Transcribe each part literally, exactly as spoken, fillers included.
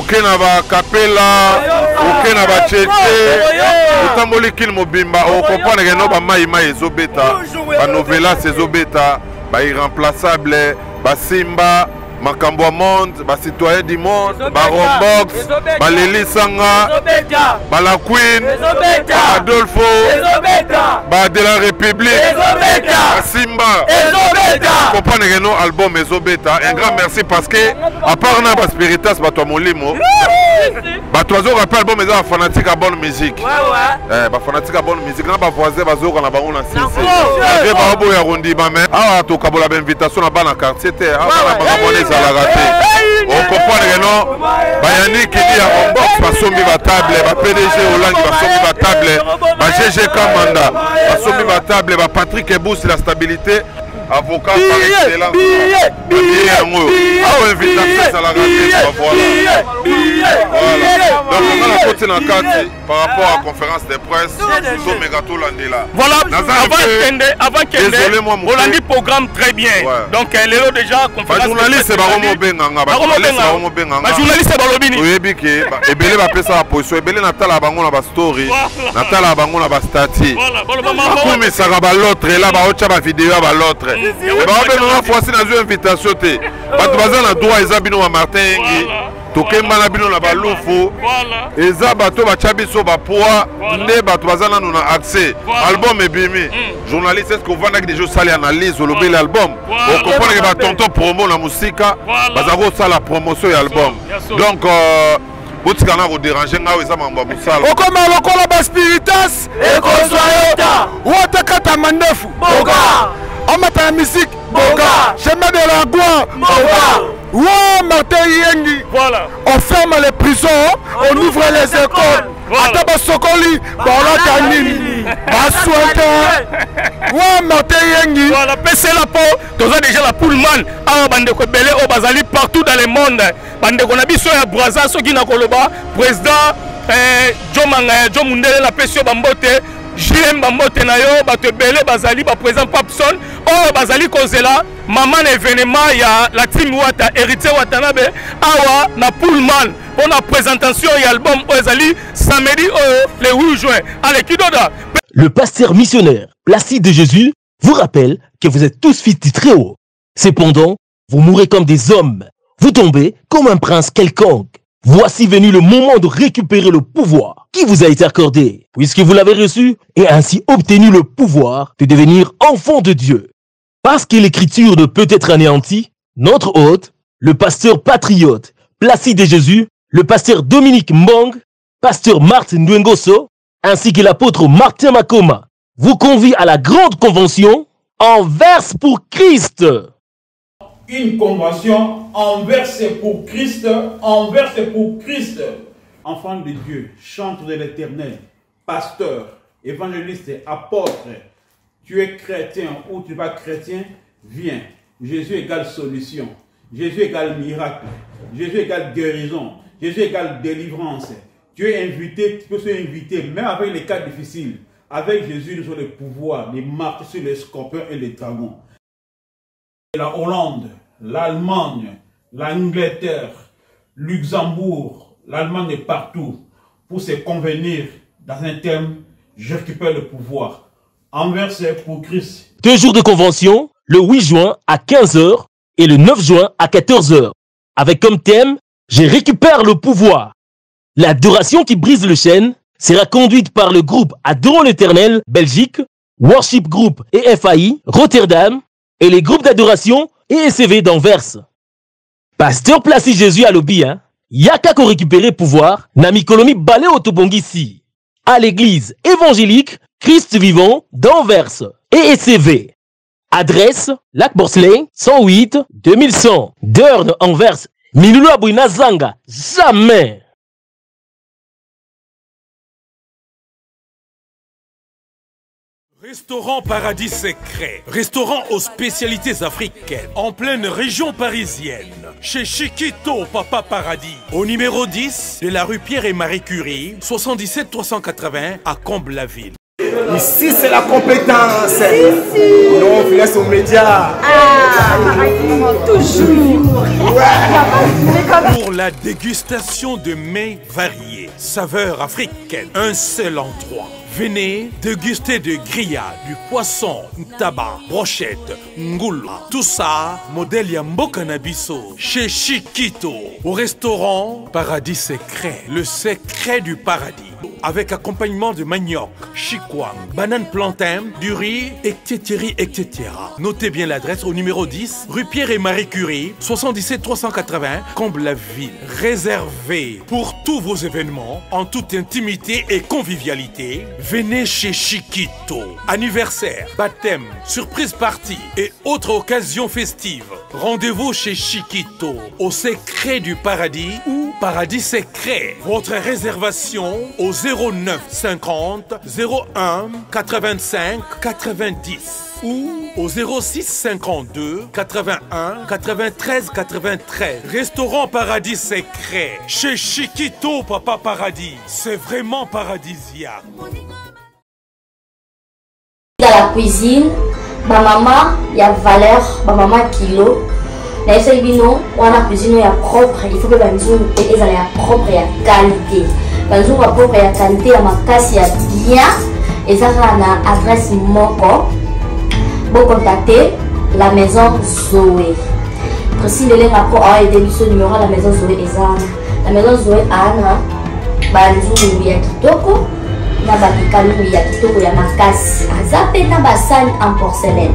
okena ba kapela okena ba tete utamboli kil mobimba okoprendre que no ba mai mai Zobeta ba novela c'est Zobeta ba irremplaçable ba Simba Marc Amboamont, ba Citoyen Dimonde, Baron Box, ba Lili Sanga, ba La Queen, ba Adolfo, ba de la République, ba Simba. Comprenez que nos albums Zobeta. Un grand merci parce que à part na ba spiritas ba toi mon limo. Ba toi zo rappelle album Zobeta fanatique à bonne musique. Eh ba fanatique à bonne musique na ba voisin ba zo na ba on na six. Avec ba obo ya rondi ba mais ah to kabola ba invitation na ba na quartier te. La raté. On comprend que non, Bayani qui dit à Baron Box, va sommer ma table, va P D G Hollande, va sommer ma table, va G G Kamanda, va sommer ma table, va Patrick Ebousse la stabilité, avocat par excellence. Ah, invite à la raté, voilà. Donc, on a côté dans le quartier par rapport à la conférence des presse, sur Megato Landela. Voilà, avant qu'elle ait, on a dit programme très bien. Donc, elle est déjà conférence. Journaliste, journaliste, est-ce qu'on va avec des jeux salés analyse au lobby l'album? On comprend que va tonton promo la musique, bazaro ça la promotion et album. Donc vous êtes canard vous dérangez là où ils amènent ma boussole. On commence à l'occuper la spiritas et qu'on soit état. Où est-ce que ta manœuvre? Boga. On met la musique. Boga. Chemin de la gloire. Boga. Ouais, Martin Engi. Voilà. On ferme les prisons, on ouvre les écoles. Ntaba Sokoli, Bolata Nini, Baswata. Ouais, Martin Engi. Voilà, P C la peau. Tous a déjà la Pullman. Ah, bande de belé au Bazali partout dans le monde. Bande de Gonabiso et Braza, ceux qui n'ont pas le bas. Président Joe Mundele, la P C Bambote. J M Bambote Nayo, Bate Belé, Bazali, Président Papson. Oh, Bazali Kozela. Maman événement, il y a la team Wata, Héritier Watanabe, Awa, na Pullman. Pour la présentation, il y a l'album Ozali, samedi, le huit juin. Allez, qui doda? Le pasteur missionnaire, Placide Jésus, vous rappelle que vous êtes tous fils du Très-Haut. Cependant, vous mourrez comme des hommes. Vous tombez comme un prince quelconque. Voici venu le moment de récupérer le pouvoir qui vous a été accordé, puisque vous l'avez reçu et ainsi obtenu le pouvoir de devenir enfant de Dieu. Parce que l'écriture ne peut être anéantie, notre hôte, le pasteur patriote Placide Jésus, le pasteur Dominique Mbong, pasteur Marthe Nguengoso, ainsi que l'apôtre Martin Makoma, vous convient à la grande convention Envers pour Christ. Une convention Envers pour Christ, Envers pour Christ. Enfant de Dieu, chantre de l'éternel, pasteur, évangéliste, apôtre, tu es chrétien ou tu n'es pas chrétien, viens. Jésus égale solution. Jésus égale miracle. Jésus égale guérison. Jésus égale délivrance. Tu es invité, tu peux se inviter, même avec les cas difficiles. Avec Jésus, nous avons le pouvoir de marcher sur les scorpions et les dragons. La Hollande, l'Allemagne, l'Angleterre, Luxembourg, l'Allemagne est partout pour se convenir dans un thème, j'occupe le pouvoir. Envers pour Christ. Deux jours de convention, le huit juin à quinze heures et le neuf juin à quatorze heures. Avec comme thème, je récupère le pouvoir. L'adoration qui brise le chêne sera conduite par le groupe Adorons l'Éternel Belgique, Worship Group et F A I Rotterdam et les groupes d'adoration et E C V d'Anvers. Pasteur Placide Jésus à l'Obi, hein? Yaka ko récupérer pouvoir, Namikolomi balé Otobongisi. À l'église évangélique, Christ vivant d'Anvers et E C V. Adresse, Lac Borsley, cent huit, deux mille cent, Deurne, Anvers, Minulua Buina Zanga, jamais. Restaurant Paradis Secret, restaurant aux spécialités africaines, en pleine région parisienne, chez Chiquito Papa Paradis, au numéro dix de la rue Pierre et Marie Curie, soixante-dix-sept trois cent quatre-vingts à Combs-la-Ville. Ici, c'est la compétence. Non, on laisse aux médias. Ah, toujours. Ouais. Pour la dégustation de mets variés, saveurs africaines, un seul endroit. Venez déguster de grillades, du poisson, ntaba, brochette, ngoulou. Tout ça, modèle ya mboka na biso, chez Chiquito, au restaurant Paradis Secret, le secret du paradis. Avec accompagnement de manioc, chikwang, banane plantain, du riz, et cetera et cetera. Notez bien l'adresse au numéro dix, rue Pierre et Marie Curie, soixante-dix-sept trois cent quatre-vingts, Combs-la-Ville. Réservé pour tous vos événements, en toute intimité et convivialité, venez chez Chiquito. Anniversaire, baptême, surprise party et autres occasions festives. Rendez-vous chez Chiquito, au secret du paradis ou Paradis Secret. Votre réservation au zéro neuf cinquante zéro un quatre-vingt-cinq quatre-vingt-dix ou au zéro six cinquante-deux quatre-vingt-un quatre-vingt-treize quatre-vingt-treize. Restaurant Paradis Secret chez Chiquito Papa Paradis. C'est vraiment paradisiaque. Dans la cuisine, ma maman, il y a valeur, ma maman kilo. La cuisine, on a cuisine est propre, il faut que la cuisine est propre et à qualité. La cuisine est propre et à qualité, la macasse est bien. Et ça, on a adresse moko. Vous contactez la Maison Zoé. Précis le lien à aider le numéro la Maison Zoé et ça. La Maison Zoé Anna, banzou ou yakitoko. Na bakikalu yakitoko ya macasse. Azapé na basane en porcelaine.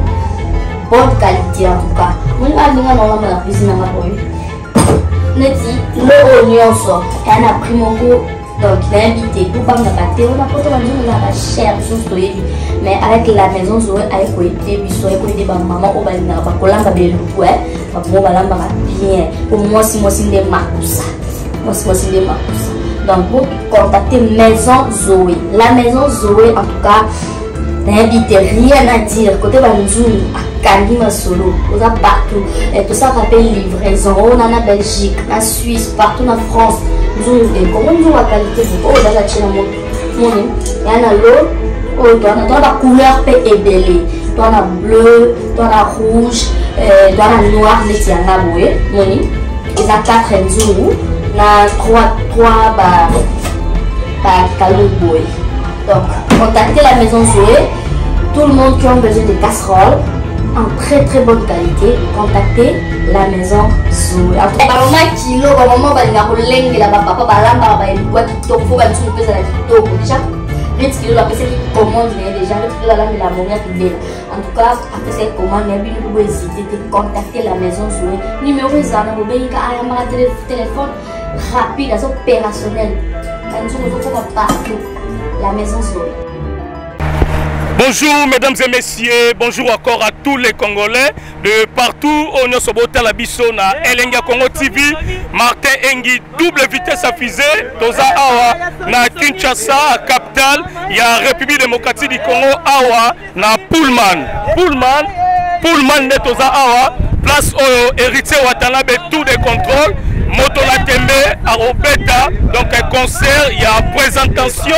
Bonne qualité en tout cas. Nous allons la cuisine à ma pomme. Le oignon sort. Et on a pris mon goût. Donc, il a invité tout comme la bataille. On a porté la maison la chair, tout ce mais avec la Maison Zoé, avec Coïté, il soit Coïté, maman, au balin, la colonne, la belle, le poêle, la colonne, la bien. Pour moi, si moi, c'est des marcoussa. Moi, si moi, c'est des marcoussa. Donc, vous contactez Maison Zoé. La Maison Zoé, en tout cas, n'invitez rien à dire. Côté Banzoui, à Kalima Solo, on a partout. Et tout ça rappelle livraison. On en a Belgique, en Suisse, partout en France. Nous avons une qualité de l'eau dans la chaîne. Nous avons la couleur et belée. Nous avons bleu, nous avons rouge, nous avons noir. Nous avons quatre nous avons trois. Donc, contactez la Maison Zoé. Tout le monde qui a besoin de casseroles en très très bonne qualité, contactez la Maison Zoé. En tout cas, on a kilo, on va la rouler, la papa, la papa, la boîte, la boîte, la boîte, déjà, huit kilos, la personne qui commande, déjà, la la monnaie qui est là. En tout cas, après cette commande, il y a une nouvelle idée de contacter la Maison Zoé. Numéro un, on a un téléphone rapide, opérationnel. La Maison Zoé. Bonjour mesdames et messieurs, bonjour encore à tous les Congolais de partout au Nyosobota la Bissona, Elenga Congo T V, Martin Engi, double vitesse à fusée, Toza Awa, na Kinshasa, capitale, il y a République démocratique du Congo, Awa, na Pullman, Pullman, Pullman de Toza Awa, place au Héritier Watanabe, tout des contrôles. Motola Tembe, à Zobeta, donc un concert, il y a présentation,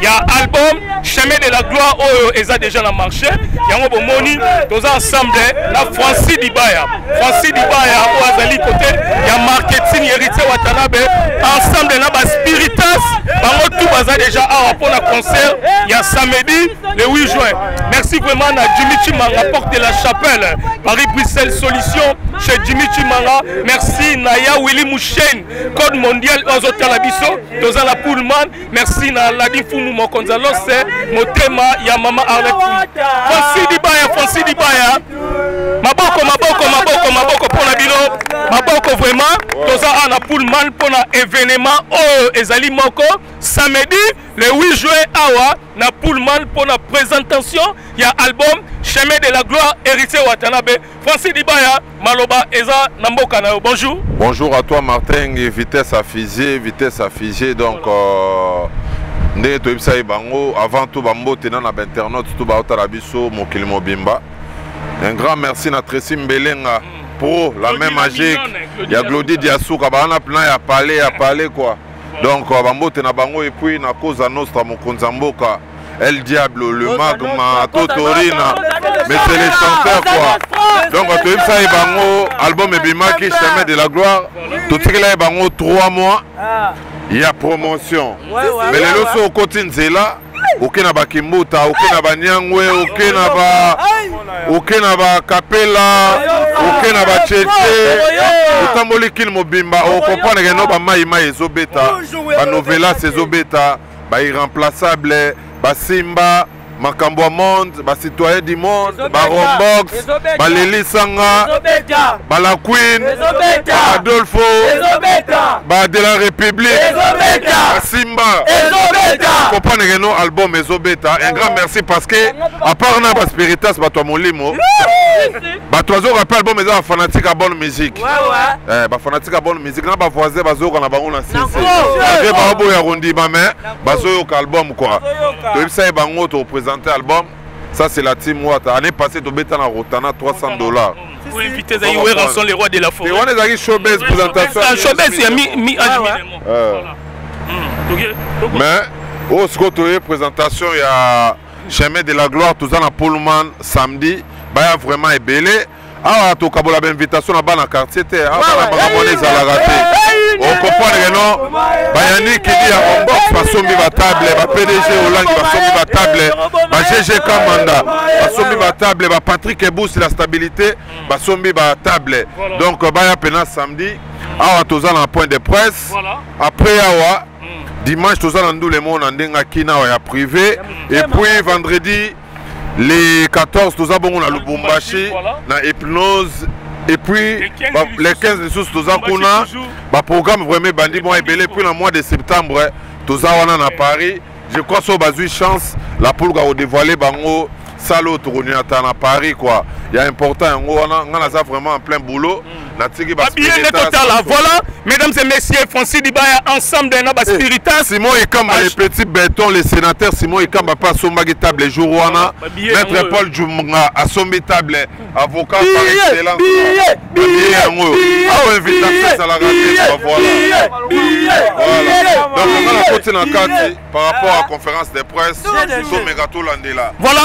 il y a album, Chemin de la gloire, ils ont déjà la marché, il y a un bon moni, tous ensemble, là Francis Dibaya, Francis Dibaya, au Bazali côté, il y a marketing, Héritier Watanabe, ensemble, là bas Spiritas, par tout Bazali déjà à rapport à concert, il y a samedi, le huit juin. Merci vraiment à Jimmy Chimara, Porte de la Chapelle, Paris-Bruxelles Solution, chez Jimmy Chimara, merci Naya Willy Mouchen, code mondial, Ozotalabiso, Tozala Pullman, merci à Ladi Fumu Mokonzalo, c'est Motema, Yamama Arlette. Francis Dibaya, Francis Dibaya, Maboko, Maboko, Maboko, Maboko, pour la bino, Maboko vraiment, Tozala Pullman pour l'événement, oh, Ezali Moko, samedi, le huit juillet, Awa, na Pullman pour la présentation, il y a album Chemin de la gloire, Héritier Watanabe, Francis Dibaya, Maloba, Eza, Nambo Kanao. Bonjour. Bonjour à toi Martin, vitesse à fusée, vitesse à fusée, donc né to ibsa ibango avant tout bambo tenan na internaute tout ba otalabiso mokili mobimba. Un grand merci na Tracy Mbelenga pour la même magique. Il y a Glody Diasuka ba na plan ya parler, ya parler quoi. Donc bambo tenan bango et puis na cause à notre mokonzamboka. El Diablo, le Magma, Totorina, mais c'est les chanteurs quoi. Donc on te dit ça, album Ebima qui Chemin de la gloire, tout ce qu'il a eu trois mois, il y a promotion. Mais les leçons au quotidien c'est là. Okenaba Kimbuta, Okenaba Nyangwe, Okenaba Okenaba Kapela, Okenaba Cheche, Otamboli Kilmobimba, on comprend que non, Maïma et Zobeta, la novela c'est Zobeta, bah irremplaçable, bah Simba, Marc Amboamont, bah Citoyen Dimonde, Baron Box, bah Lili Sanga, bah La Queen, bah Adolfo, bah de la République, bah Simba. Comprenez que nos albums et Zobeta. Un grand merci parce que à part na bas spiritas bah toi mon limo. Bah toi zo rappelle bon mais ça fanatique à bonne musique. Ouais ouais. Eh bah fanatique à bonne musique na bah voisin bah zo qu'on a bah on a six. J'ai bah boy arrondi bah mais bah zo au album quoi. Donc ça est bah on te représente album. Ça c'est la team Watt. Année passée Zobeta na Rotana trois cents dollars. Vous invitez Zaï ouais sont les rois de la forêt. Les rois des Zaï showbiz présentation. Showbiz c'est mi mi admirement. Mais au Scotoé présentation il y a Chemin de la gloire tout ça dans Pullman samedi bah vraiment ébélé ah tu as une invitation là-bas dans le quartier tu as on comprend que non bah Yannick qui dit à Rombox va sommer ma table va P D G Hollande va sommer ma table va G G Kamanda va sommer ma table va Patrick Ebousse la stabilité va sommer ma table donc bah il y a pénal samedi ah tu as un point de presse après awa dimanche, tout ça, nous le monde en Kina et privé. Et puis vendredi, les quatorze, tout ça, on a le Bombashi, la hypnose. Et puis les quinze, tout ça, on a le programme vraiment bandit. Et puis le mois de septembre, tout ça, on a à Paris. Je crois que ça a eu chance, la poule a dévoilé Bango, Salo, Tourniatan à Paris. Il y a important, on a vraiment en plein boulot. Bien total, voilà, mesdames et messieurs, Francis Dibaya, ensemble d'un abat spiritas. Simon Ekamba, les petits bétons, les sénateurs, Simon Ekamba, pas sombagé table, Jourouana, maître Paul Djunga, à sombé table, avocat par excellence. Ah, invite à la voilà. Donc, on a continué en quartier par rapport à la conférence de presse, sur Megato Landela. Voilà,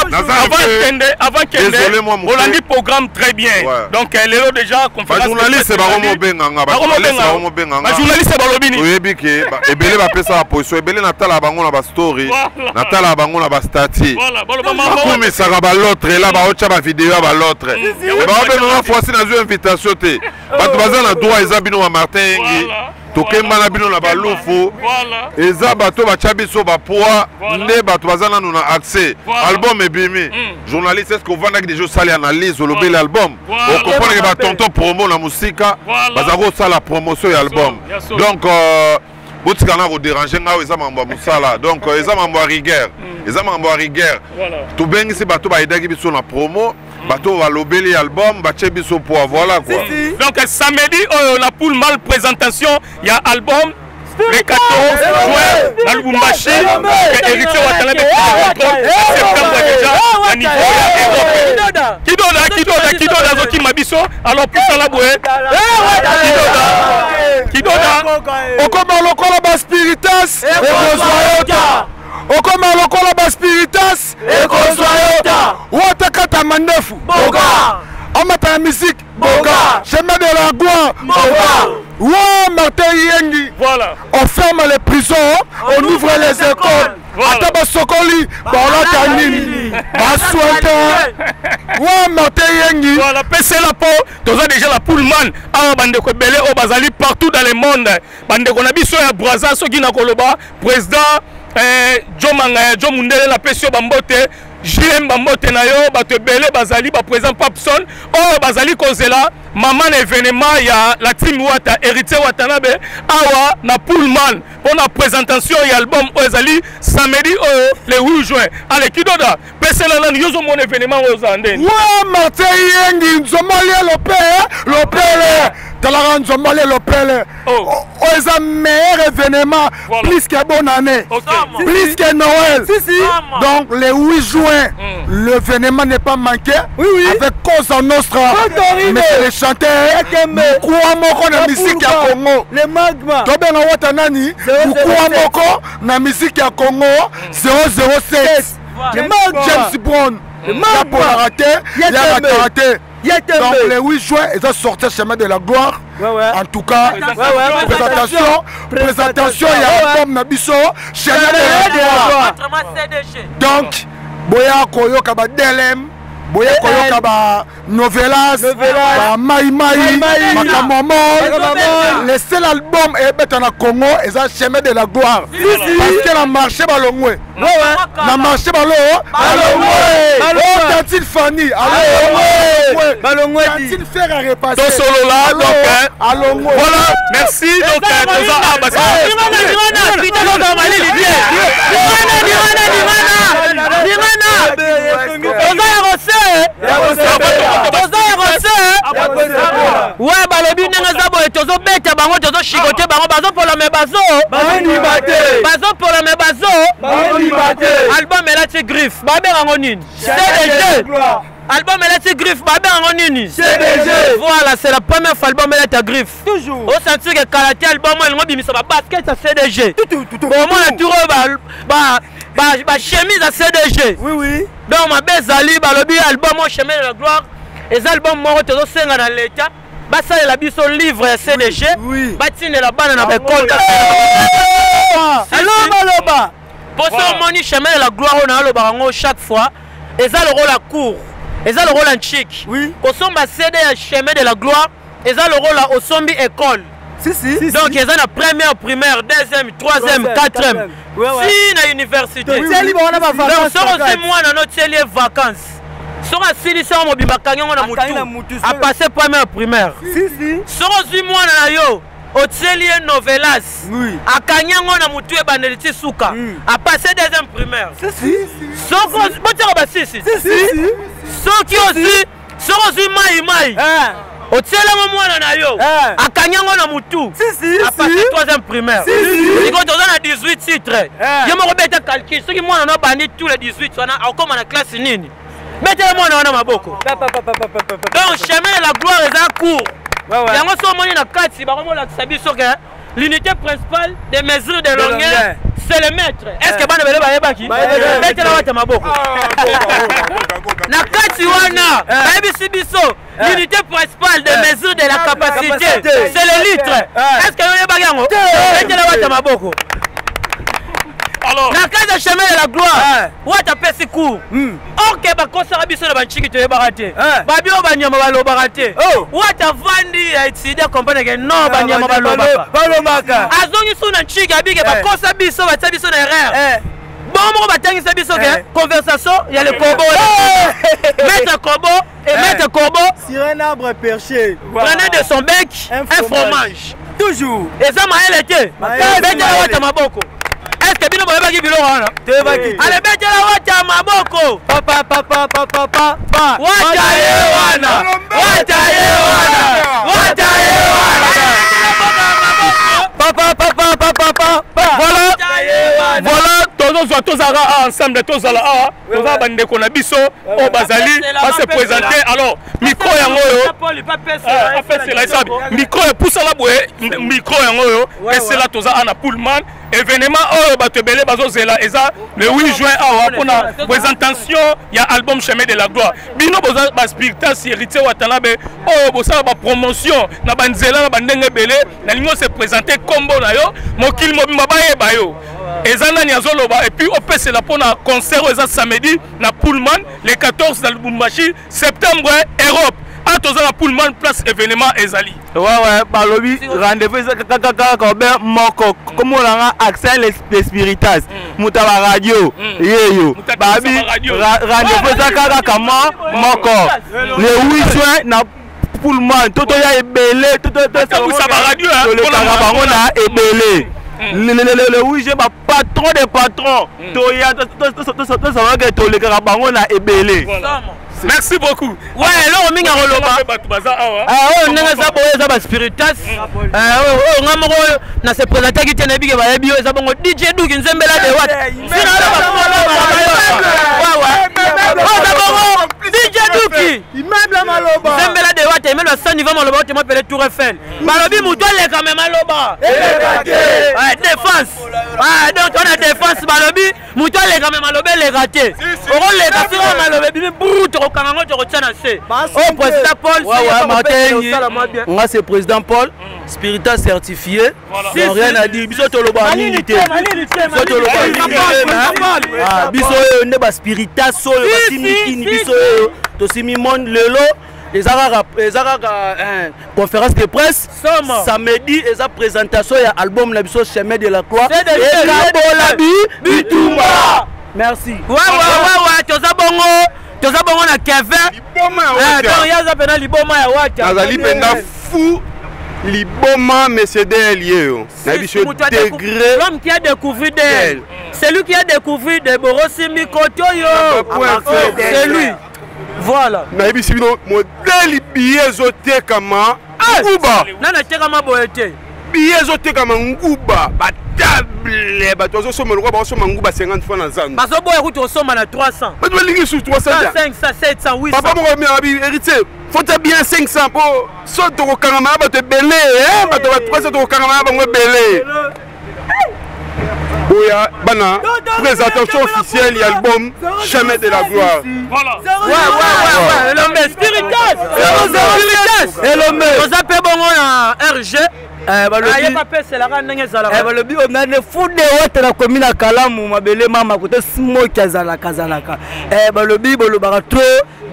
avant qu'elle ait, on a dit programme très bien. Donc, elle est là déjà, conférence. Journaliste c'est Baron Benganga Baron Benganga journaliste c'est Balobini oui biké et belé va pesa position et belé natala bango na ba story natala bango na ba statut voilà comme ça ba l'autre là ba ocha ba vidéo ba l'autre et ba benona fois na zo invitation té ba bazan na droit ezabino wa Martin Engi tokemba na bino na ba lofo voilà ezaba to ba chabiso ba poa ne ba bazan na na accès album ebimi journaliste est-ce qu'on vend des jeux salé analyse au lobé l'album on comprend que ba tonton promo na musika bazako ça la promotion et album donc botika na ko déranger nga eza mambo musala donc eza mambo rigueur eza mambo rigueur to bengisi ba to ba idaki biso na promo bateau va lober les albums, bateau biso pour voilà quoi. Donc samedi on a pour mal présentation, il y a album les quatorze juin dans le Lumbashi et Héritier Watanabe septembre déjà à niveau Europe. Qui donne qui donne qui donne zoki mabiso alors pour ça la boue. Qui donne qui donne au comme lokola bas spiritas et bozoyota. Au comme lokola bas spiritas et bozoyota. Watakata mandefu boga amata la musique boga Chemin de la gloire boga ouais Martin Engi voilà on ferme les prisons on ouvre les écoles ataba sokoli balata nini baswata ouais Martin Engi voilà pc la peau tu as déjà la Pullman ah bande ko belé au Bazali partout dans le monde bande ko na biso ya Brazza soki na koloba président eh Joe Mangaya Joe Mundele la pesio bambote J M Bambote Nayo, Batebele, Bazali, Baprésident Papson, oh Bazali Kozela, Maman événement, il y a la team Wata, Héritier Watanabe, Awa, na Pullman, pour la présentation et album Ozali, samedi le huit juin. Allez, qui doda? Pessé la langue, yozo mon événement Ozandé. Ouais, Martin Engi, nous sommes allés le père, le père. Talaran Zomale Lopele. Oh, c'est un meilleur événement. Plus que bonne année. Plus que Noël. Donc, le huit juin, l'événement n'est pas manqué. Avec Cosa Nostra. Mais c'est les chanteurs. Pourquoi Moko na musique à Congo? Le magma. Tobena Watanani. Pourquoi Moko na musique à Congo? zéro zéro sept. Le man James Brown, le man pour la raté, il a la raté. Donc les huit juin, ils ont sorti Chemin de la gloire. Ouais, ouais. En tout cas, ouais, ouais. présentation, présentation, il y a un homme Nabiso, Chemin de la gloire. Donc, Boya Koyo Kaba D L M. Boya Koyo Kaba Novelas, Maï Maï, Marc Amboamont, le seul album est bête en Congo, et ça Chemin de la gloire. Parce qu'elle a marché par le moins. La marché par le haut. Oh, Tantine Fanny, Tantine Fer à repasser. Voilà, merci. Donc, ouais, bah le but n'est pas de Zobeta, bah on doit chicoter, bah on bazo pour la même bazo, bazo pour la même bazo, album elle a ses griffes, bah ben on une, c'est des jeux, album elle a ses griffes, bah ben on une, c'est des jeux, voilà c'est la première fois album elle a ta griffe, toujours, on sentit que karaté album elle m'a mis sur ma basket ça c'est des jeux, tout tout tout, au moins la tour bah bah bah chemise ça c'est des jeux, oui oui, donc ma Bazali, bah le but album au Chemin de la gloire. Les albums morts sont dans l'état. Bassa et la biso livre C D G. Batine et la banane n'a pas compté. Aloba, pour ce moni Chemin de la gloire, on a le barango chaque fois. Ils ont le rôle à court. Ils ont le rôle en chic. Oui. Pour ce ma C D Chemin de la gloire, ils ont le rôle à Osombi école. Si, si. Donc ils ont la première, primaire, deuxième, troisième, quatrième. Si, la université. C'est libre, on a pas vacances. Donc, c'est moi dans notre cellier vacances. Sur la solution, on a mutu à passer première primaire. Si si. Sur mois na yo, au Tchelien Novelas. Oui. À Kanyango na mutu e baneliti souka. À passer deuxième primaire. Si si. Sur si si. Si si. Sur qui aussi, sur mai mai. Au Tchelien mois na yo, à Kanyango na mutu. Si si. À passer troisième primaire. Si si. Quand on a dix-huit titres. Je me remets à calculer. Ceux qui moi on a banni tous les dix-huit, on a encore la classe nini. Mettez-moi dans ma boco. Donc, Chemin de la gloire est en cours. L'unité principale des mesures de longueur, c'est le maître. Est-ce que vous avez dit que vous avez dit que l'unité principale des mesures de la capacité, c'est le litre. Est-ce que vous avez dit que vous avez la case de Chemin de la gloire, où tu as fait ce cours? Ok, tu as fait ce cours. Où tu as vendu à étudier à comprendre que non, tu as fait ce cours. Tu as fait ce cours. Tu as fait ce cours. Tu as fait ce cours. Conversation, il y a le corbeau. Mettre corbeau et mettre corbeau. Sur un arbre perché. Prenez de son bec un fromage. Toujours. Et ça, elle était. Est-ce que tu as dit que tu as dit que tu as dit que papa papa papa papa papa papa papa papa papa voilà voilà tous tous ensemble tous à la tous à bande au Bazali va se présenter alors micro yangoyo après c'est là ça micro pousse la boue micro yangoyo et c'est là tous à na Pullman événement au batebele bazozela et ça le huit juin à on a présentation il y a album Chemin de la gloire bino boza ba spectacle Héritier Watanabe oh boza ba promotion na banzela na bandenge belé na lingo se présenter combo na yo mokil mobimba ba yo et ça et puis au P C la pour un concert samedi na Pullman le quatorze dans Lubumbashi septembre Europe à tous la Pullman place événement ezali ouais ouais par lobby rendez-vous kaka Robert Moko comme on a accès les spiritas mutaba radio yeyo babi rendez-vous kaka kama Moko le huit juin na Pullman toto ya ebelé toto toto ça va radio hein ebelé le oui j'ai pas patron des patrons toya ça va que tous les carabangons là est belé. Merci beaucoup. Ouais là on minga roloba ah on n'a ça pour ça bas spiritas ah on n'a moro na se présenter qui tient big ba bio ça bongo D J Doug nzembela de wat D J Doug immeuble maloba nzembela de wat immeuble à cent niveaux maloba tu m'appelle Tour Eiffel balobi mutole quand même maloba défense ah donc on a défense balobi Mouton les gars, malobé les ratés. On les gars, malobé, bim, brut, au Canada, tu retiens assez. Oh, président Paul, Martin, moi c'est président Paul, spirita certifié. Rien à dire, biso toloba unité. Biso toloba unité. Ah, biso ne bas spirita solo, simikini, biso to simimon lelo. Les Arabes, les Arabes, euh, conférence de presse, Sama. Samedi, les Arabes présentation et album la biso Chemin de la gloire. Et la bi Bitouma. Merci. Ouais ouais ouais ouais. Tu as bongo, tu as bongo na Kevin. Liboma ouais. Donc il y a ça pendant Liboma ouais. Bazali pendant fou. Liboma mais c'est d'elle hier. La biso degré. L'homme qui a découvert d'elle, c'est lui qui a découvert de Borosimi Kotoyo. C'est lui. Voilà. Je suis modèle billet zoté comme Ngouba. Billet zoté comme Ngouba. Table. Tu as somme le roi, tu as Ngouba cinquante francs dans Zan. Tu as somme à trois cents. Tu as sur trois cents. cinq cents, sept cents, huit cents. Papa, héritier, faut bien cinq cents pour cent euros caramba, tu es belé. trois cents euros caramba, tu es belé. Boya, bana, présentation officielle, il y a l'album Chemin de la gloire. Voilà. Ouais, ouais, ouais, ouais. L'homme est spiritas. L'homme est spiritas. L'homme est R G. Eh bah le bi, c'est la rande ngezala. Eh bah le bi, on a des fous de haute la commune à Kalamu, mabele mama côté smoke kazala kazalaka. Eh bah le bi, bon le baratro,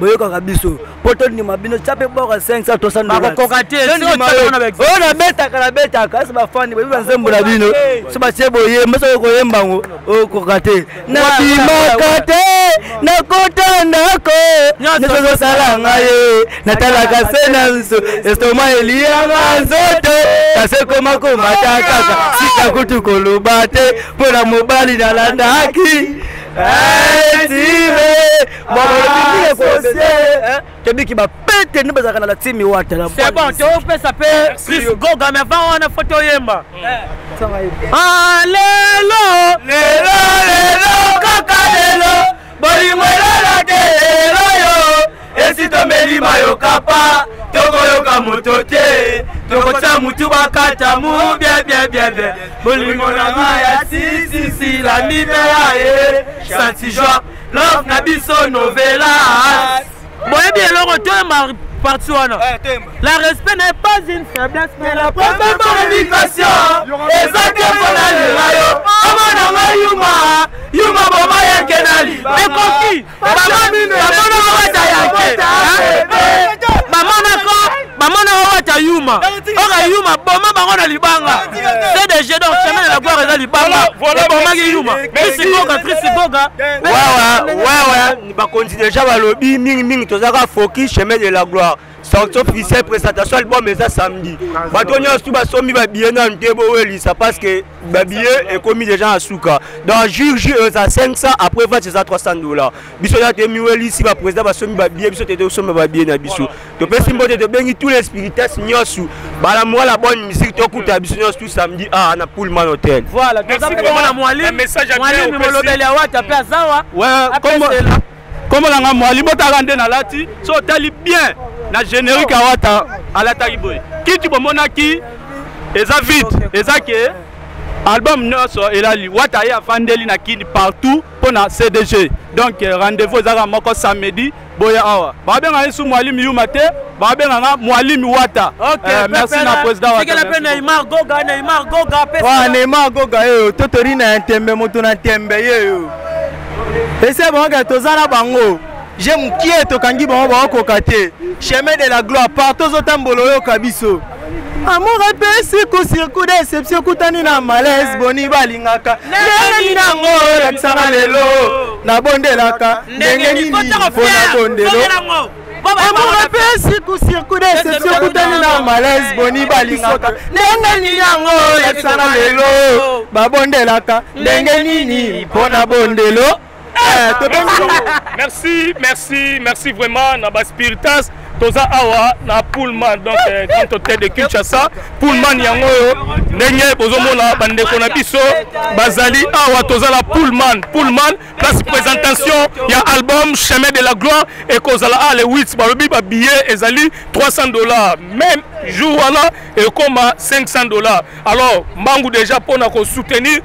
boyo kakabiso. Poto ni mabino chape bora cinq cents trois cents. Ba kokate, on avec. On a beta kala beta ka, c'est ba fani, boyo nzembo la bino. C'est ba tie boye, mso ko yembango, o kokate. Na bi makate, na kota nako. Ne zo sala ngaye, na talaka senanzo, estoma elia nzote. C'est comme un combat à Kaka, si t'as goûté Kolobate, pour la mobile dans la Naki. Eh, tiré, mon ami, tu as dit qu'il m'a pété, nous avons la team. C'est bon, tu as offert sa paix, Chris Goga, mais avant on a photo Yemba. Ah, l'élo, l'élo, l'élo, Kaka, l'élo, Bolimola, la télélo, et si tu me dis, Mayo Kapa, tu as mototé. Tokota mutu bakata mu bien bien bien bien. Bolimona maya si si si la mi belae. Santi joie, love na biso novela. Bon et bien le retour ma partie wana. La respect n'est pas une faiblesse mais la preuve par l'éducation. Exactement la lerayo. Amana mayuma, yuma baba yakenali. Et confi, maman maman mata yake. Maman mako Maman a Yuma, on Yuma, Boma a Libanga. C'est des jeux d'enchaînement la gloire à Libanga. Voilà, Boma a Yuma. Mais c'est Boga, c'est Boga. Ouais, ouais, ouais, ouais. On continue déjà à l'objet, Ming Ming, Tozara Foki, Chemin de la gloire. Sortie officielle, présentation, album, mais ça samedi. Batonia, tout va sommi, va bien dans le Teboeli, ça parce que Babier est commis déjà à Souka. Dans Juge, ça cinq cents, après vingt, c'est à trois cents dollars. Bissoya, t'es Mueli, si ma président va sommi, va bien, bissoya, t'es au sommet, va bien, Nabissou. Tu peux s'importer de béni tous les spiritistes, Nyossou. Balamoua, la bonne musique, t'écoutes à Bissoya tout samedi, ah, à Pullman Hôtel. Voilà, tu as un message à Moali, mais le bel Yawa, tu as fait ça, ouais, comment Comment on a Moali, bon, t'as rendu dans la tête, so t'as bien. La générique à la Tariboy. Qui tu peux monaki? Et ça vite. Et ça qui est album Nosso et la Liwataï à Fandelina qui partout pour la C D G. Donc rendez-vous à Moko samedi. Boya Awa. Babé n'a eu sous moi l'immiou maté. Babé n'a moi l'immiouata. Ok, merci à la présidente. C'est qu'elle appelle Neymar Goga, Neymar Goga. Ouais, Neymar Goga, Totorina Intembe, Motona Tembe. Et c'est bon que Tozala Bango. J'aime qui est au Kangi Bamba Kokate, Chemin de la gloire, partout au Tambolo Kabiso. Amour et c'est qu'au circuit d'exception, Koutanina malaise, Boniba Lingaka, Nango, Xamalelo, Nabondelaka, Nengeni, Fonabondelo. Amour et c'est qu'au circuit d'exception, Koutanina malaise, Boniba Lingaka, Nengeni, Nango, Xamalelo, Babondelaka, Nengeni, Fonabondelo. Merci, merci, merci vraiment. Naba Spiritas, Toza Awa, na Pullman, donc grand hôtel de Kinshasa. Pullman yango, dernier bozomona bande konabiso, Bazali Awa, Toza la Pullman, Pullman, place présentation, il y a album Chemin de la gloire et Kozala A les huit balobi ba billet ezali trois cents dollars. Même jour là et coma cinq cents dollars. Alors, mangu déjà pour na ko soutenir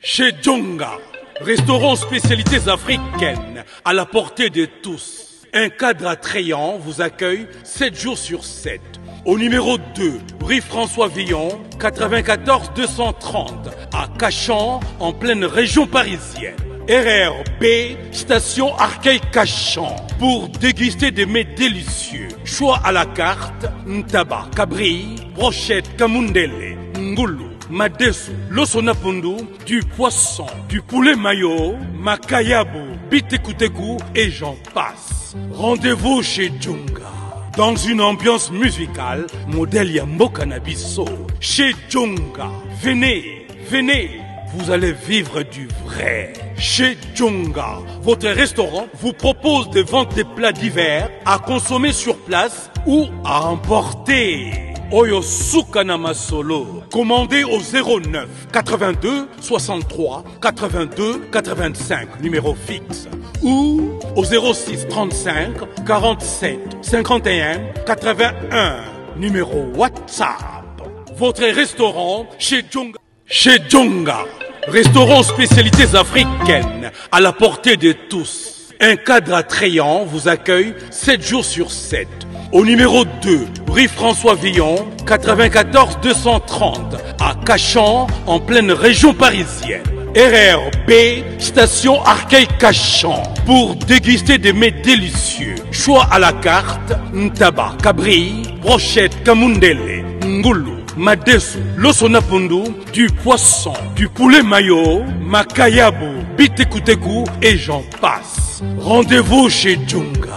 Chez Djunga. Restaurant spécialités africaines, à la portée de tous. Un cadre attrayant vous accueille sept jours sur sept. Au numéro deux, rue François Villon, quatre-vingt-quatorze deux cent trente, à Cachan, en pleine région parisienne. R R B, station Arcueil-Cachan, pour déguster des mets délicieux. Choix à la carte, Ntaba, Cabri, brochette, Camundele, Ngoulou, Madesu, l'osonapundu, du poisson, du poulet mayo, makayabu, bitekuteku et j'en passe. Rendez-vous chez Djunga, dans une ambiance musicale, modèle Yambo Cannabiso. Chez Djunga, venez, venez, vous allez vivre du vrai. Chez Djunga, votre restaurant vous propose des ventes de plats divers à consommer sur place ou à emporter. Oyo Sukanama Solo. Commandez au zéro neuf quatre-vingt-deux soixante-trois quatre-vingt-deux quatre-vingt-cinq, numéro fixe. Ou au zéro six trente-cinq quarante-sept cinquante et un quatre-vingt-un, numéro WhatsApp. Votre restaurant chez Djunga. Chez Djunga. Restaurant spécialités africaines à la portée de tous. Un cadre attrayant vous accueille sept jours sur sept. Au numéro deux, rue François Villon, quatre-vingt-quatorze deux cent trente, à Cachan, en pleine région parisienne. R R B, station Arcueil-Cachan, pour déguster des mets délicieux. Choix à la carte, Ntaba, Cabri, brochette, Camundele, Ngoulou, Madesu, l'osonapundu, du poisson, du poulet mayo, makayabu, bitekuteku et j'en passe. Rendez-vous chez Djunga.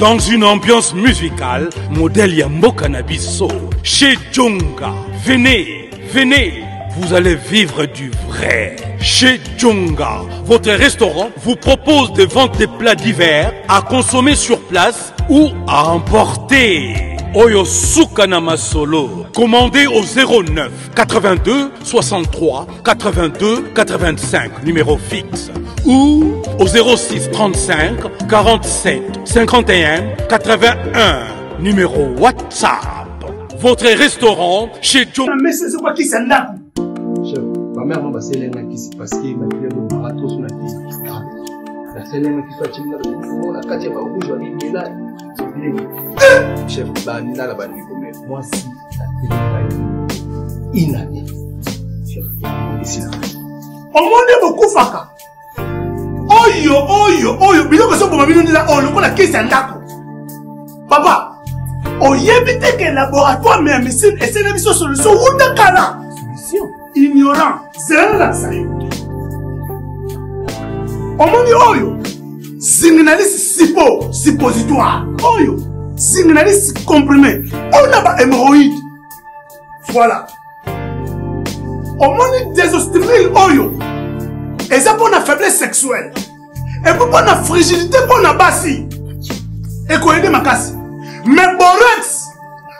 Dans une ambiance musicale, modèle Yambo Cannabiso. Chez Djunga, venez, venez, vous allez vivre du vrai. Chez Djunga, votre restaurant vous propose des ventes de plats divers à consommer sur place ou à emporter. Oyo Sukanama Solo. Commandez au zéro neuf quatre-vingt-deux soixante-trois quatre-vingt-deux quatre-vingt-cinq, numéro fixe. Ou au zéro six trente-cinq quarante-sept cinquante et un quatre-vingt-un, numéro WhatsApp. Votre restaurant chez Joe. Mais c'est quoi qui s'en a? Chef, ma mère m'a passé l'année qui s'est passée, ma mère m'a raté sur la vie. La seule année qui soit timide, la quatrième fois où je vais aller là. Chef, bah, Nina la banni comme elle. Moi, si, la télé, il n'a rien. Chef, ici là. On m'en est beaucoup, Faka. Oyo, oyo, oyo, biloko so boma bino ndila oyo lokola kesi ya ndako. Papa, oyebi te ke laboratoire mais médecine esene biso solution wuta kala. Solution ignorant, zéro la sayo. Omoni oyo, signalise sipo, suppositoire. Oyo, signalise comprimé. On a ba hémorroïde. Voilà. Omoni désostril oyo. Et ça pour la faiblesse sexuelle. Et pour la fragilité pour la basse. Et qu'on aide ma casse. Mais borex,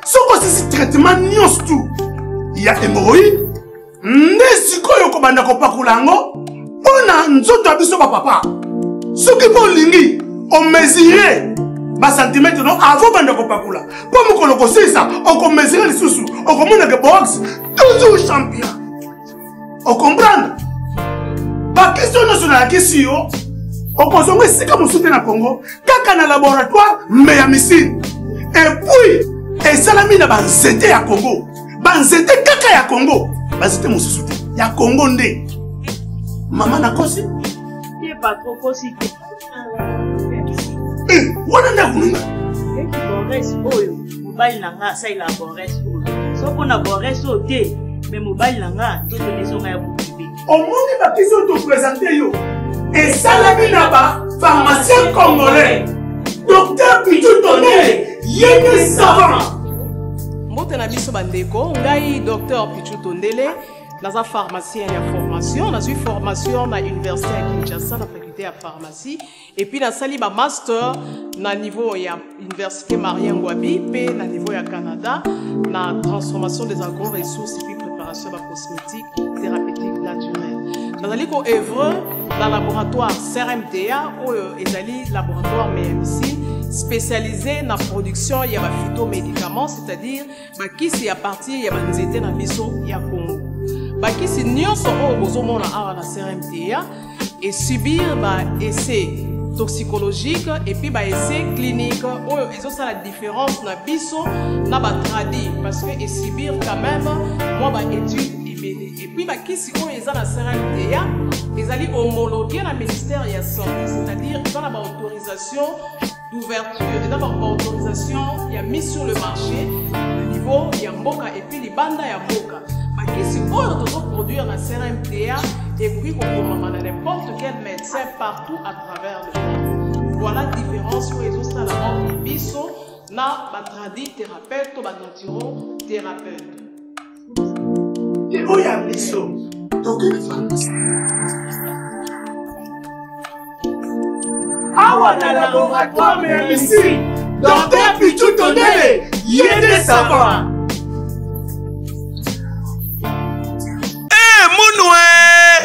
ce que c'est traitement nions tout. Il y a hémorroïde. Mais si quoi y'a qu'on a pas coulango, on a un autre abus sur papa. Ce qui pour l'ingi, on mesurait. Bas centimètre non avant qu'on a pas coulango. Pour me colocoser ça, on mesurait les sous-sous. On commande le box, toujours champion. On comprend? La question nationale, la question, on consomme si comme on soutient le Congo, quand on a un laboratoire, mais il y a missile. Et puis, et salami n'a pas zété à Congo. Banzété kaka à Congo. Banzété mon soutien. Il y a Congo ndé. Maman n'a pas aussi. Il n'y a pas trop aussi. Eh, on a un boulot. Et qui borresse, oh, mon bail n'a pas ça, il a borresse, oh. Sauf qu'on a borresse, oh, t'es. Mais mon bail n'a pas, d'autres les hommes à vous. Au monde la question de présenter yo et salami naba pharmacien congolais docteur Pitou Tonné yéné savant mbote na biso bandeko ngai docteur Pitou Tonné naza pharmacien ya formation nazui formation na université ya Kinshasa na faculté ya pharmacie et puis na sali ba master na niveau ya université Marien Ngouabi pe na niveau ya Canada na transformation des agro-ressources et puis préparation de la cosmétique thérapeutique. Nous allons œuvrer dans le laboratoire C R M T A ou le laboratoire M M C spécialisé dans la production de phytomédicaments, c'est-à-dire qui sont à partir de la maison de la Congo. Qui sont à partir de la C R M T A et subir bah essai toxicologique et puis bah essai clinique. Oh, et ça c'est la différence na biso na bah tradi parce que et subir quand même moi bah étude et puis bah qui si on est dans la sérénité ya ils allaient homologuer la ministère ya santé, c'est-à-dire dans la bah autorisation d'ouverture et dans la bah autorisation il y a mis sur le marché le niveau il y a mboka et puis les bandes ya mboka. Si on doit produire la C R M T A et puis on peut n'importe quel médecin partout à travers le monde. Voilà la différence pour les autres à la mort des bisous, là, tradis thérapeute ou naturo thérapeute. Et où y a bisous? Donc une France. Ah ouais, la laboratoire mais ici, dans des petits tonnels, il y a des savants.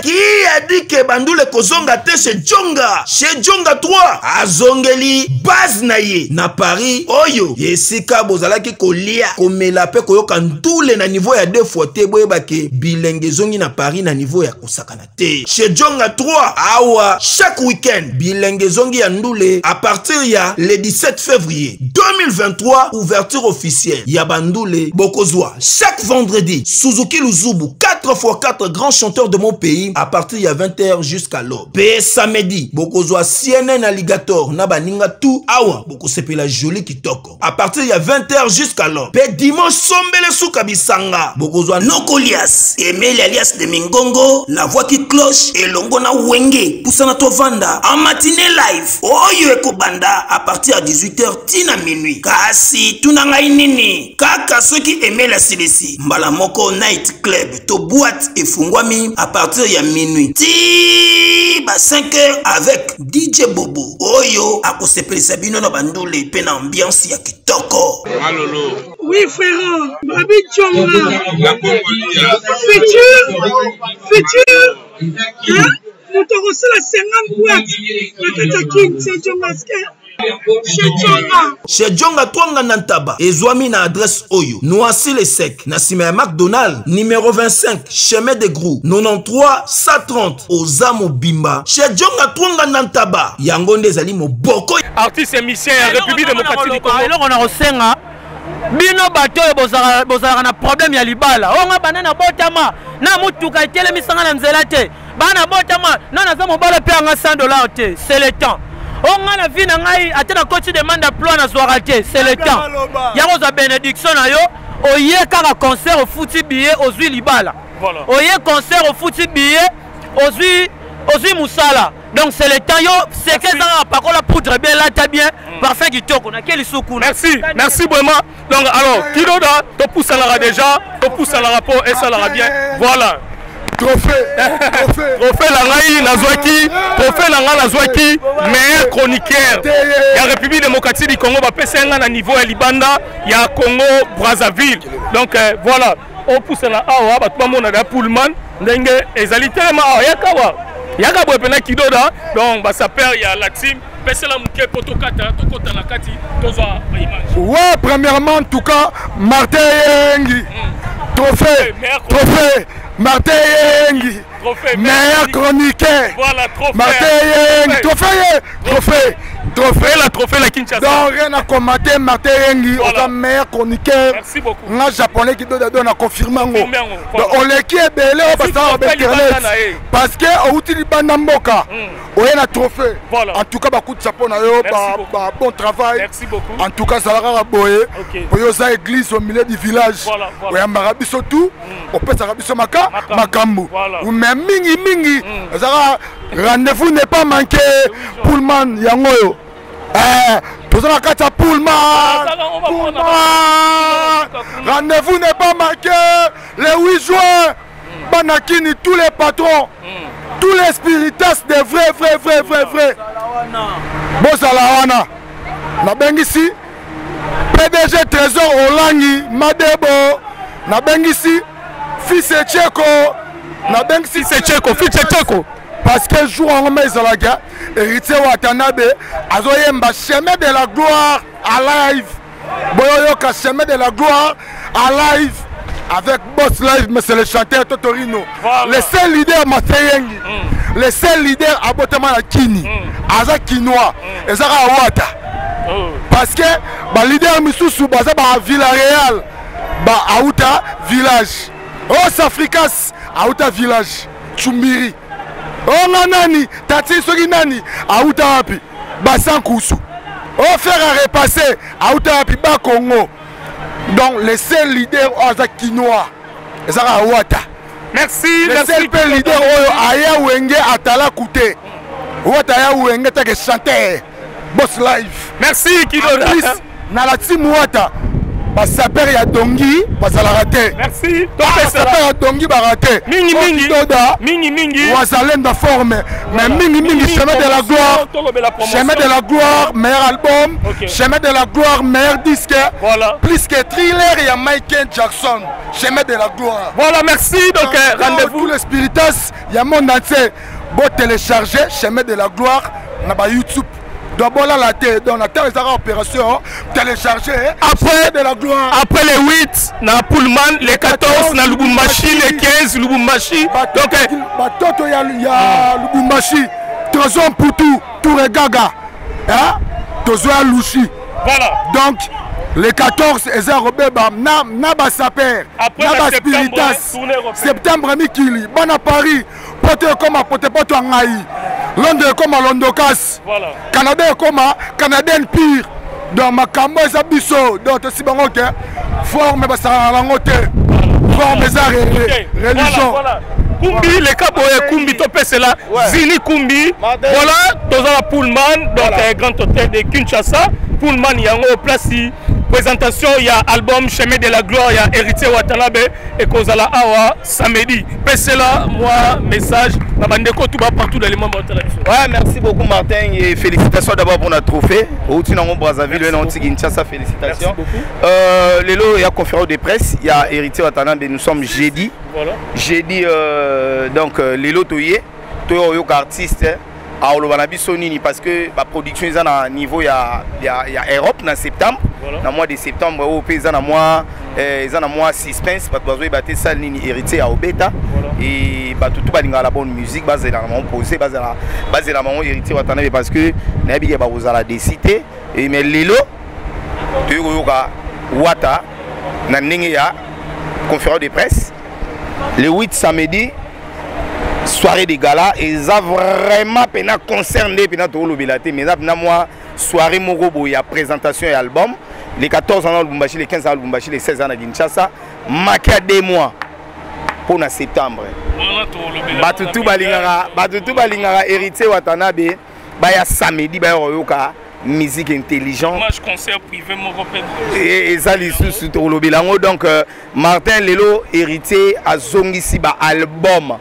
Qui a dit que Bandoule Kozonga te chez Djunga? Chez Djunga trois, à Zongeli, base naye, na Paris, Oyo, Yesika Bozala ki Kolia, Komela pe Koyokan Doule na niveau ya deux fois te boebake, bilingue zongi na Paris na niveau ya Kosakana te. Chez Djunga trois, awa, chaque week-end, bilingue zongi ya Ndoule, à partir ya le dix-sept février deux mille vingt-trois, ouverture officielle, ya Bandoule, Bokozwa, chaque vendredi, Suzuki Luzubu, quatre fois quatre grands chanteurs de mon pays, à partir de vingt heures jusqu'à l'aube. P samedi, Bokozwa C N N Alligator, Nabaninga tout awa, Boko sepe la jolie kitoko. À partir de vingt heures jusqu'à l'aube. P dimanche sombele soukabisanga, Bokozwa Nokolias, Emel alias de Mingongo, la voix qui cloche, et Longona Wenge, Poussana Tovanda, en matinée live, Oyo Ekobanda, à partir de dix-huit heures, Tina minuit. Kasi, Tunanga Inini, Kaka, ceux qui aimaient la Silesi, Mbalamoko Night Club, Tobu, boîte et Fungwami à partir de minuit. Ti à cinq heures avec D J Bobo. Oyo, à cause de Sabino Nabandoule, peine ambiance ya kitoko. Alolo. Oui frère, Babi Tchonga. Futur, futur. Hein? Nous t'aurons la cinquante boîtes. Le Katakin, c'est Dieu masqué. Chez Djunga. Chez Djunga Twanga Ntaba. Et Zouami na adresse Oyo. Noisy les secs. Nassime McDonald. Numéro vingt-cinq. Chemin de Grou. quatre-vingt-treize cent trente. Ozamo Bimba. Chez Djunga Twanga Ntaba. Yangonde Zali Moboko. Artiste émission République démocratique du Congo. Alors on a Rosenga. Bino bateau et Bozara Bozara na problème ya libala. On a banana botama. Na mutuka tele misanga na mzelate. Bana botama. Na na zamo bala pe anga cent dollars te. C'est le temps. On a la vie dans la coach demande d'emploi à Zouarate, c'est le temps. Il y a une bénédiction, il y a un concert au foutu billet aux huit libala. Il y a un concert au foutu billet aux huit moussala. Donc c'est le temps, c'est que ça a pas la poudre bien, là t'as bien, parfait du toc, on a quel soukou. Merci, merci vraiment. Donc alors, qui nous donne, tu pousses à la déjà, tu pousses à la rapport et ça la bien. Voilà. Trophée, trophée, trophée Langaï, Nazouaki, trophée Langaï, Nazouaki, meilleur chroniqueur. Il y a la République démocratique du Congo, il y a un niveau à Libanda, il y a Congo, Brazzaville. Donc euh, voilà, on pousse là, on a Pullman, il y a tellement il y a un qui doda, donc ça perd, il y a la team. Ouais, premièrement, en tout cas, Martin Engi, trophée, trophée. Martin Engi, meilleur chroniqueur. Voilà, trophée. Martin Engi, trophée, trophée, trophée, la trophée la Kinshasa. Donc rien à combattre, Martin Engi, voilà. Meilleur chroniqueur. Merci beaucoup. Un japonais qui donne à confirmer. On les qui est belé, parce que parce que au outil du Banamboka, on a un trophée. En tout cas, beaucoup de japonais, bon travail. Merci beaucoup. En tout cas, ça va raboyer. Pour y a une église au milieu du village. On a un marabout surtout. On peut s'arracher sur ma carte. Makambo. Voilà. Ou même mingi mingi. Mm. Rendez-vous n'est pas manqué. Pullman yangoyo. Eh, tous en quatre Pullman. Pullman. Rendez-vous n'est pas manqué. Le huit juin. Mm. Banakini tous les patrons, mm. tous les spiritistes des vrais vrais vrais vrais vrais. Bon salawana. Na bengisi. P D G Trésor Olangi Madebo. Na bengisi. Fils et Tcheko, la banque si c'est Tcheko, fils et Tcheko. Parce que jour en mai, Zalaga, Héritier Watanabe, Azoyemba, Chemin de la gloire à live. Boyoyoka, Chemin de la gloire à live. Avec Boss Live, mais c'est le chanteur Totorino. Voilà. Le seul leader Martin Engi. Mm. Le le seul leader abotement la Kini, mm. Aza Kinois, mm. Et ça Wata. Oh. Parce que le leader Missou basé à Villarreal, à Aouta village. Oh, Safrikas, Aouta village, Tchumiri. Oh, Nanani, Tati Soginani, Aouta Api, Basankousou. Oh, faire à repasser, Aouta Api, Bas Congo. Donc, le seul leader Aza Kinois, et ça Wata. Merci, merci. Le seul leader Aya Wenge Atala Kouté. Ouataya Wenge Tage chanteur. Boss live. Merci Kido. En plus, na la team Ouata. Parce que ça perd ya Dongi, parce que ça l'a raté. Merci. Parce que ça perd ya Dongi, ça l'a raté. Mingi mingi. Mingi mingi. Ouazalem de forme. Mais mingi mingi. Chemin de la gloire. Chemin de la gloire, meilleur album. Chemin de la gloire, meilleur disque. Voilà. Plus que Thriller, il y a Michael Jackson. Chemin de la gloire. Voilà, merci. Donc rendez-vous. Tous les spiritas, il y a mon entier. Beau télécharger, Chemin de la gloire, na YouTube. D'abord là la télé, dans la télé, opération, télécharger, après de la gloire. Après les huit, na Pullman, les quatorze, na Lubumbashi, les quinze, Lubumbashi. Donc Batoto ya Lubumbashi, Trésor Poutou, Touré Gaga, hein? Tozoa Lushi. Voilà. Donc les quatorze, et ça Robert Bam, na na Saper, na Spiritas, septembre Mikili, bon à Paris, porte comme à porte porte en Haïti. Londres comme à Londokas, voilà. Canada comme à Canadien pire, dans ma camboise à Bissot, dans le Sibangote, forme à Langote, forme à religion. Kumbi, les Kaboé, Kumbi, Topé, c'est là, Zini Kumbi, voilà, dans un Pullman, dans le grand hôtel de Kinshasa, Pullman, il y a un place ici. Présentation, il y a album Chemin de la gloire, il y a Héritier Watanabe et Kozala Awa samedi. Passez là, moi, message, la bande tout bas partout dans les membres de la télévision. Ouais, merci beaucoup Martin et félicitations d'abord pour notre trophée. Au Tinango Brazzaville, le Nanti Kinshasa, félicitations. Euh, Lélo, il y a conférence de presse, il y a Héritier Watanabe, nous sommes jeudi. Voilà. Jeudi, euh, donc Lélo Toyé, Toyo artiste. Alors, parce que la production est à niveau il y a Europe en septembre, dans le mois de septembre, au pays dans mois mois suspense parce que battre ça hérité à Zobeta et bah tout tout la bonne musique basé dans mon posé basé la basé la maman hérité Watanabe parce que n'habille pas vous allez décider et mais Lilo tu vois Wata na ningia conférence de presse le huit samedi. Soirée des gala, ils ont vraiment concerné mais moi soirée Morobo, il y a présentation et album. Les quatorze ans à Lubumbashi, les quinze ans à Lubumbashi, les seize ans à Kinshasa, marqué des mois pour septembre. Batutu balingara, batutu balingara Héritier Watanabe, baya samedi, baya royoka musique intelligente. Moi je concert privé Morobo. Et ça les sous tout le bilango donc Martin Lelo Héritier a zongi si ba album.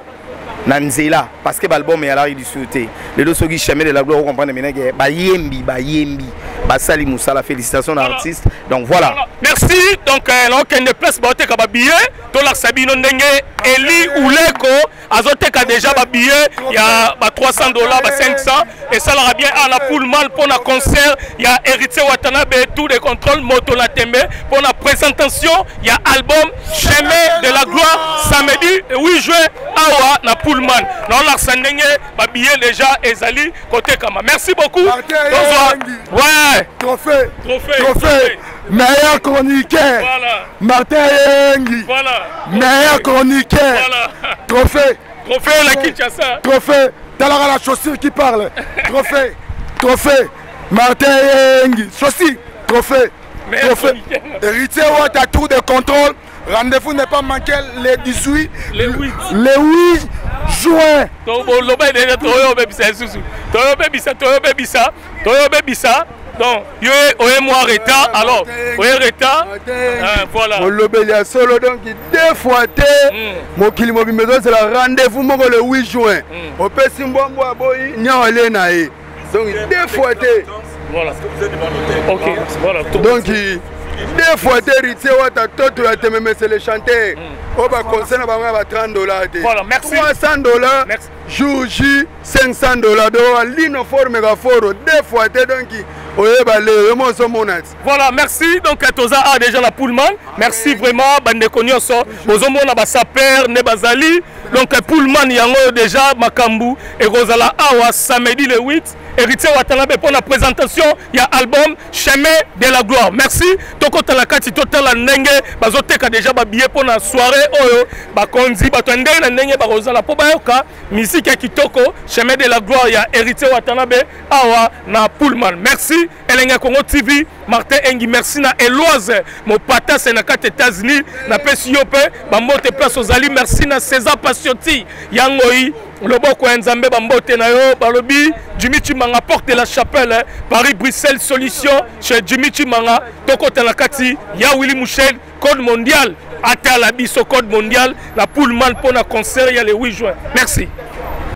Nanzela, parce que l'album est à la rue du sauté. Le dos qui chemin de la gloire, vous comprenez maintenant que Bayembi, Bayembi, Basali Moussa, la félicitation d'artiste. Donc voilà. Merci. Donc, l'on a place pour le billet. Dollar Sabino Ndenge, Eli Ouleko, Azoteka déjà billet, il y a trois cents dollars, cinq cents. Et ça l'aura bien à la Pullman pour un concert. Il y a Héritier Watanabe, tous les contrôles, Moto Latembe. Pour la présentation, il y a album Chemin de la gloire, samedi huit juin, Awa, na Pullman. Non, l'arsenal est déjà Ezali côté Kama. Merci beaucoup. Ouais. Trophée. Trophée. Trophée. Meilleur chroniqueur. Voilà. Martin Engi. Voilà. Meilleur chroniqueur. Voilà. Trophée. Trophée la Kinshasa. Trophée. T'as la chaussure qui parle. Trophée. Trophée. Martin Engi. Chaussure. Trophée. Trophée. Héritier Watanabe, tour de contrôle. Rendez-vous n'est pas manqué les dix-huit, les huit, les huit juin. Donc, il y a un mois retard, alors, il y a un retard. Voilà. Il y a solo, donc, deux fois, c'est le rendez-vous le huit juin. On peut s'y voir, il y a un lien. Donc, deux fois, voilà. Ok, voilà. Donc, deux fois Héritier Watanabe, mais c'est les chanteurs. On va conseiller trente dollars. Voilà, merci. trois cents dollars, jour J, cinq cents dollars. Deux fois donc, voilà, merci. Donc, Toza a déjà la Pullman. Merci vraiment. Bande de connaissances. Bozomona Bassaper, Nebazali. Donc Pullman yango déjà makambu et Rosala awa samedi le huit Héritier Watanabe pour la présentation il y a album Chemin de la gloire. Merci. Tokota la kati total la ndenge bazoteka déjà ba billet pour la soirée oyo ba konzi ba tende na ndenge ba Rosala po ba yoka musique ya kitoko Chemin de la gloire ya Héritier Watanabe awa na Pullman. Merci Elenga Congo T V Martin Engi merci na Eloise mon pata c'est na kati États-Unis na Pesiope ba mote place aux ali merci na César Pacioti yangoi Loboko Nzambe Bambote Nayo Balobi Jimmy Chimara Porte de la chapelle Paris Bruxelles solution chez Jimmy Chimara Toko Tanakati Ya Willy Mouchel Code mondial Atalabiso Code mondial la Pullman pour la concert il y a le huit juin. Merci.